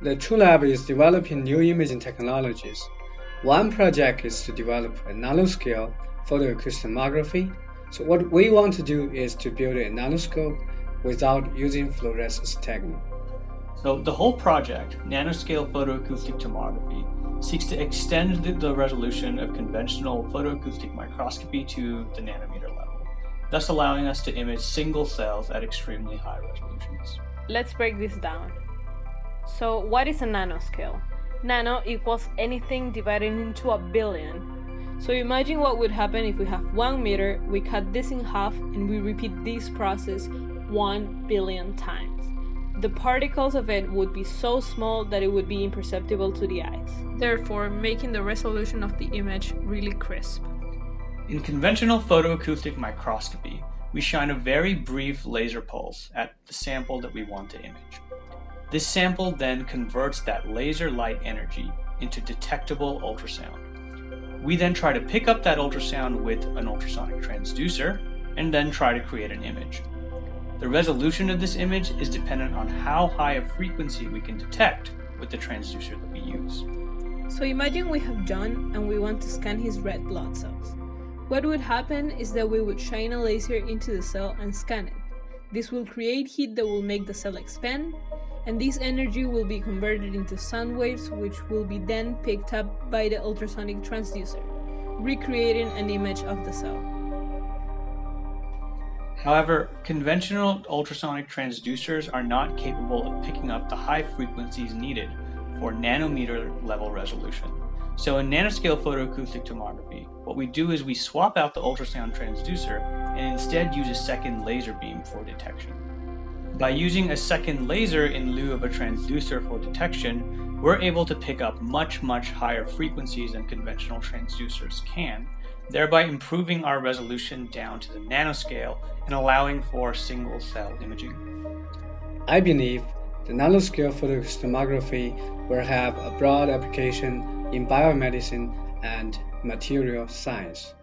The True Lab is developing new imaging technologies. One project is to develop a nanoscale photoacoustic tomography. So what we want to do is to build a nanoscope without using fluorescence technique. So the whole project, nanoscale photoacoustic tomography, seeks to extend the resolution of conventional photoacoustic microscopy to the nanometer level, thus allowing us to image single cells at extremely high resolutions. Let's break this down. So what is a nanoscale? Nano equals anything divided into a billion. So imagine what would happen if we have 1 meter, we cut this in half, and we repeat this process 1 billion times. The particles of it would be so small that it would be imperceptible to the eyes, therefore making the resolution of the image really crisp. In conventional photoacoustic microscopy, we shine a very brief laser pulse at the sample that we want to image. This sample then converts that laser light energy into detectable ultrasound. We then try to pick up that ultrasound with an ultrasonic transducer and then try to create an image. The resolution of this image is dependent on how high a frequency we can detect with the transducer that we use. So imagine we have John and we want to scan his red blood cells. What would happen is that we would shine a laser into the cell and scan it. This will create heat that will make the cell expand, and this energy will be converted into sound waves, which will be then picked up by the ultrasonic transducer, recreating an image of the cell. However, conventional ultrasonic transducers are not capable of picking up the high frequencies needed for nanometer level resolution. So in nanoscale photoacoustic tomography, what we do is we swap out the ultrasound transducer and instead use a second laser beam for detection. By using a second laser in lieu of a transducer for detection, we're able to pick up much, much higher frequencies than conventional transducers can, thereby improving our resolution down to the nanoscale and allowing for single cell imaging. I believe the nanoscale photoacoustic tomography will have a broad application in biomedicine and material science.